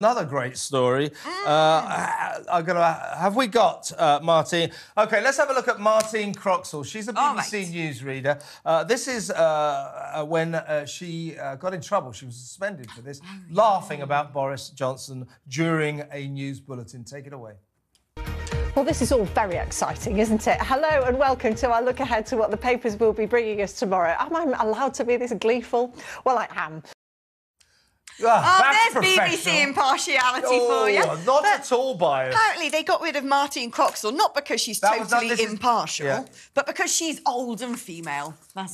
Another great story. I'm gonna, have we got Martine? OK, let's have a look at Martine Croxall. She's a BBC newsreader. This is when she got in trouble. She was suspended for this, laughing about Boris Johnson during a news bulletin. Take it away. Well, this is all very exciting, isn't it? Hello and welcome to our look ahead to what the papers will be bringing us tomorrow. Am I allowed to be this gleeful? Well, I am. Oh, there's BBC impartiality for you. Not at all biased. Apparently, they got rid of Martine Croxall, not because she's totally impartial, but because she's old and female. That's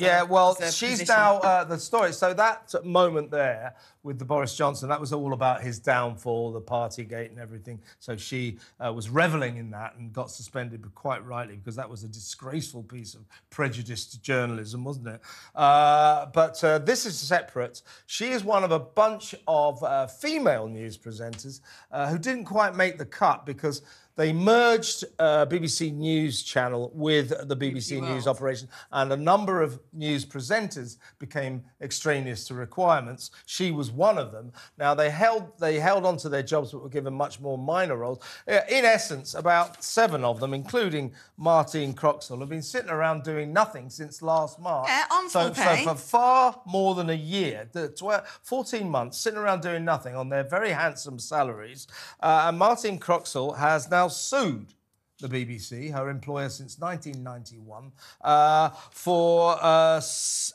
she's now the story. So that moment there with the Boris Johnson, that was all about his downfall, the Partygate and everything. So she was revelling in that and got suspended, but quite rightly, because that was a disgraceful piece of prejudiced journalism, wasn't it? But this is separate. She is one of a bunch of female news presenters who didn't quite make the cut because they merged BBC News Channel with the BBC News operation, and a number of news presenters became extraneous to requirements. She was one of them. Now, they held on to their jobs but were given much more minor roles. In essence, about 7 of them, including Martine Croxall, have been sitting around doing nothing since last March. On full pay. So for far more than a year, 14 months, sitting around doing nothing on their very handsome salaries. And Martine Croxall has now sued the BBC, her employer since 1991, for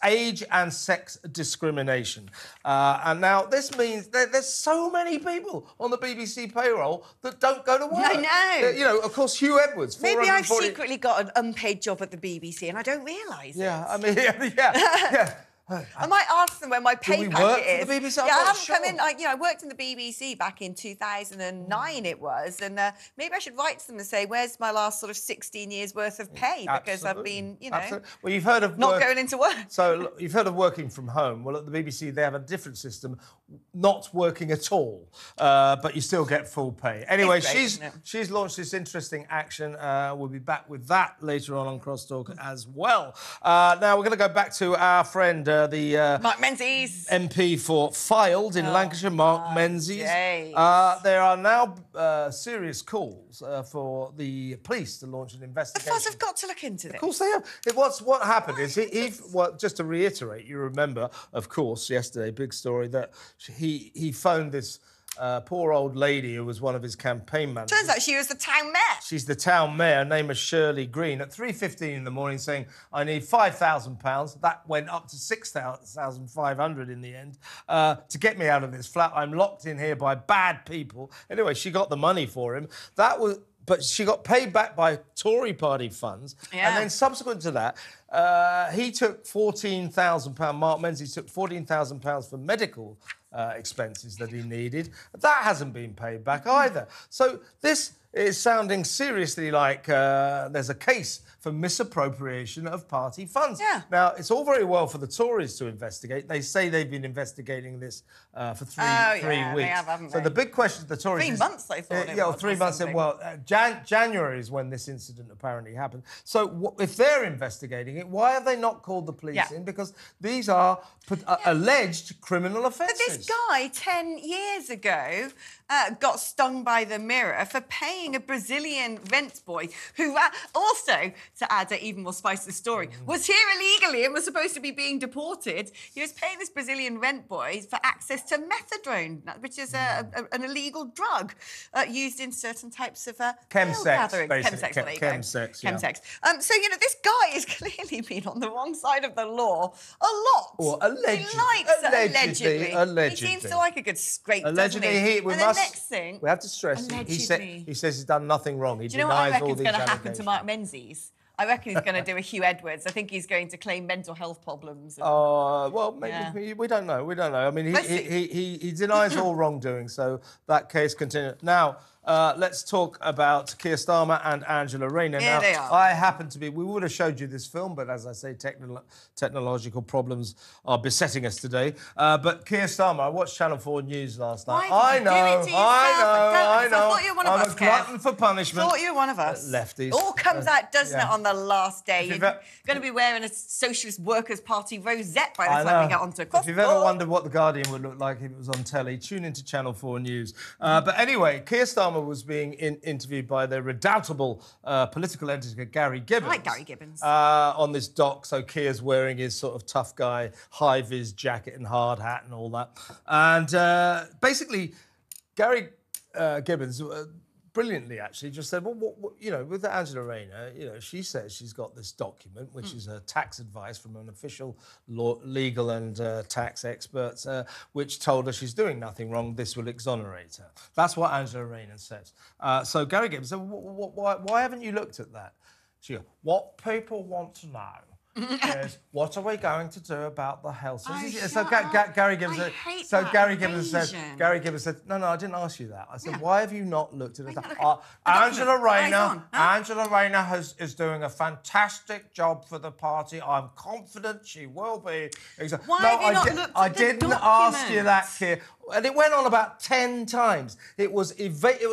age and sex discrimination. And now this means there's so many people on the BBC payroll that don't go to work. I know. You know, of course, Hugh Edwards. Maybe I've secretly got an unpaid job at the BBC and I don't realise it. Yeah, I mean, I might ask them where my pay packet is. For the BBC? Yeah, I haven't come in. You know, I worked in the BBC back in 2009. It was, and maybe I should write to them and say, "Where's my last sort of 16 years worth of pay?" Because I've been, you know, well, you've heard of not going into work. So you've heard of working from home. Well, at the BBC, they have a different system, not working at all, but you still get full pay. Anyway, she's launched this interesting action. We'll be back with that later on Crosstalk as well. Now we're going to go back to our friend. Mark Menzies, MP for Fylde in Lancashire, Mark Menzies. There are now serious calls for the police to launch an investigation. The Fuzz have got to look into this. Of course they have. What happened is, just to reiterate, you remember, of course, yesterday, big story, that he phoned this poor old lady who was one of his campaign managers. Turns out she was the town mayor. She's the town mayor, named Shirley Green, at 3:15 in the morning saying, I need £5,000. That went up to £6,500 in the end to get me out of this flat. I'm locked in here by bad people. Anyway, she got the money for him. But she got paid back by Tory party funds. And then subsequent to that, he took £14,000, Mark Menzies took £14,000 for medical expenses that he needed. That hasn't been paid back either. So this is sounding seriously like there's a case for misappropriation of party funds. Now, it's all very well for the Tories to investigate. They say they've been investigating this for three weeks. They have, haven't they? So the big question to the Tories is... 3 months, I thought. Yeah, 3 months. Well, January is when this incident apparently happened. So if they're investigating it, why have they not called the police in? Because these are alleged criminal offences. But this guy, 10 years ago, got stung by the mirror for paying a Brazilian rent boy who also... to add even more spice to the story, was here illegally and was supposed to be being deported. He was paying this Brazilian rent boy for access to methadone, which is an illegal drug used in certain types of... Chemsex. So, you know, this guy has clearly been on the wrong side of the law a lot. Or allegedly. He seems to like a good scrape, doesn't he? We have to stress, he says he's done nothing wrong. He denies all these allegations. Do you know what I reckon's going to happen to Mark Menzies? I reckon he's going to do a Hugh Edwards. I think he's going to claim mental health problems. And, well, maybe, we don't know. I mean, he denies all wrongdoing, so that case continues. Now, Let's talk about Keir Starmer and Angela Rayner. Here now, they are. I happen to be... We would have showed you this film, but as I say, technological problems are besetting us today. But Keir Starmer, I watched Channel 4 News last night. I know. I thought you were one of us, Kev. I'm a glutton for punishment. I thought you were one of us. Lefties. All comes out, doesn't it, on the last day? You're going to be wearing a Socialist Workers' Party rosette by the time we get onto a cross. If you've ever wondered what The Guardian would look like if it was on telly, tune into Channel 4 News. But anyway, Keir Starmer was being interviewed by their redoubtable political editor, Gary Gibbons. I like Gary Gibbons. On this doc, so Keir's wearing his sort of tough guy, high-vis jacket and hard hat and all that. And basically, Gary Gibbons... brilliantly, actually, just said, well, what, you know, with Angela Rayner, you know, she says she's got this document, which is her tax advice from an official legal and tax experts, which told her she's doing nothing wrong. This will exonerate her. That's what Angela Rayner says. So Gary Gibbons said, why haven't you looked at that? She goes, what people want to know is, what are we going to do about the health? So Gary Gibbons said, no, I didn't ask you that. I said, why have you not looked at it? Angela Rayner is doing a fantastic job for the party. I'm confident she will be. Why have you not looked at the document? I didn't ask you that, Keir. And it went on about 10 times. It was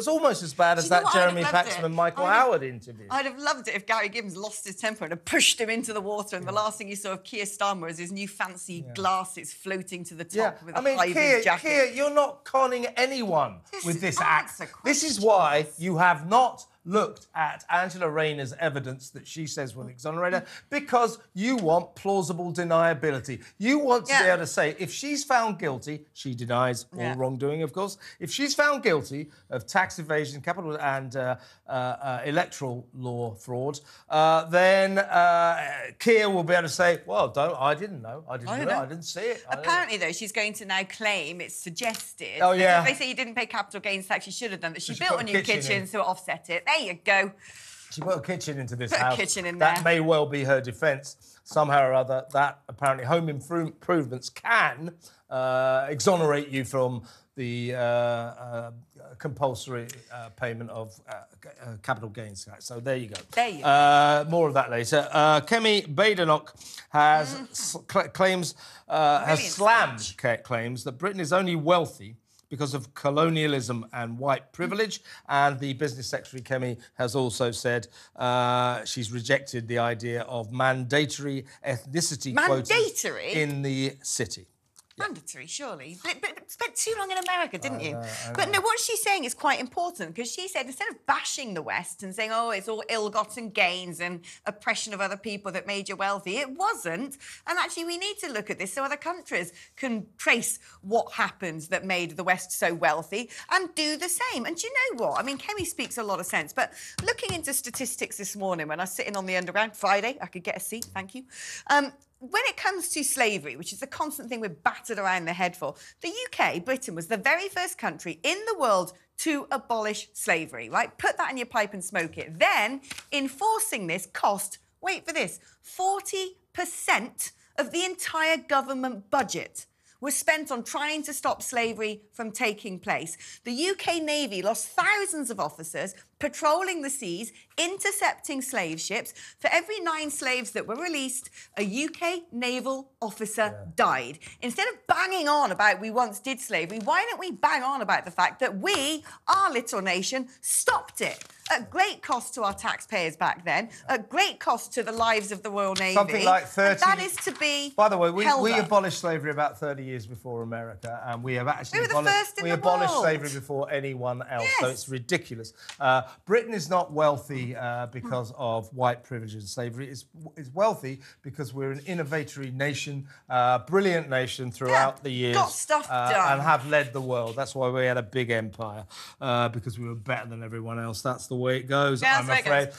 almost as bad as that Jeremy Paxman, Michael Howard interview. I'd have loved it if Gary Gibbons lost his temper and had pushed him into the water, and the last thing you saw of Keir Starmer is his new fancy glasses floating to the top with a high-vis jacket. Keir, you're not conning anyone with this act. This is why you have not looked at Angela Rayner's evidence that she says will exonerate her, because you want plausible deniability. You want to be able to say, if she's found guilty, she denies all wrongdoing, of course. If she's found guilty of tax evasion, capital and electoral law fraud, then Keir will be able to say, well, I didn't know. I didn't know. I didn't see it. Apparently, though, she's going to now claim it's suggested. Oh, yeah. If they say you didn't pay capital gains tax, you should have done that. She built a new kitchen, so it offset it. There you go. She put a kitchen into this house. Put a kitchen in there. That may well be her defence. Somehow or other, that apparently home improvements can exonerate you from the compulsory payment of capital gains tax. So there you go. There you go. More of that later. Kemi Badenoch has slammed claims that Britain is only wealthy because of colonialism and white privilege. And the business secretary, Kemi, has also said she's rejected the idea of mandatory ethnicity quotas in the city. Mandatory, surely. But spent too long in America, didn't you? But no, what she's saying is quite important, because she said, instead of bashing the West and saying, oh, it's all ill-gotten gains and oppression of other people that made you wealthy, it wasn't. And actually, we need to look at this so other countries can trace what happened that made the West so wealthy and do the same. And do you know what? I mean, Kemi speaks a lot of sense, but looking into statistics this morning, when I was sitting on the Underground Friday, I could get a seat, thank you, when it comes to slavery, which is the constant thing we're battered around the head for, the UK, Britain, was the very first country in the world to abolish slavery, right? Put that in your pipe and smoke it. Then, enforcing this cost, wait for this, 40% of the entire government budget was spent on trying to stop slavery from taking place. The UK Navy lost thousands of officers patrolling the seas, intercepting slave ships. For every 9 slaves that were released, a UK naval officer died. Instead of banging on about we once did slavery, why don't we bang on about the fact that we, our little nation, stopped it at great cost to our taxpayers back then, at great cost to the lives of the Royal Navy. Something like 30... And that is to be... By the way, we abolished slavery about 30 years before America, and we have actually... We were the first in the world. We abolished slavery before anyone else, so it's ridiculous. Britain is not wealthy because of white privilege and slavery. It's wealthy because we're an innovatory nation, brilliant nation throughout the years. Got stuff done. And have led the world. That's why we had a big empire, because we were better than everyone else. That's the way it goes, I'm afraid.